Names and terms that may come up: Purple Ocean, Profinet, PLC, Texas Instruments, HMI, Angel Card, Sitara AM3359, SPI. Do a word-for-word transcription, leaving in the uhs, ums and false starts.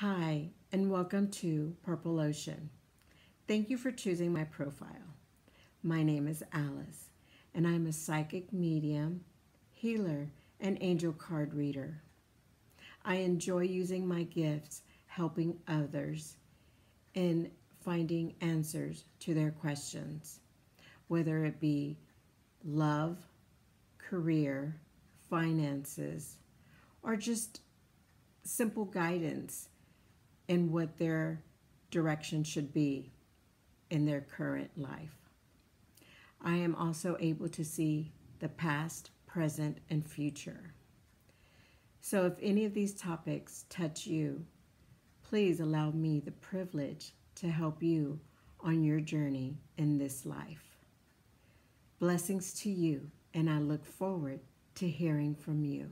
Hi, and welcome to Purple Ocean. Thank you for choosing my profile. My name is Alice, and I'm a psychic medium, healer, and angel card reader. I enjoy using my gifts, helping others, and finding answers to their questions, whether it be love, career, finances, or just simple guidance and what their direction should be in their current life. I am also able to see the past, present, and future. So if any of these topics touch you, please allow me the privilege to help you on your journey in this life. Blessings to you, and I look forward to hearing from you.